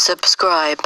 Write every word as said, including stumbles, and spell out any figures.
Subscribe.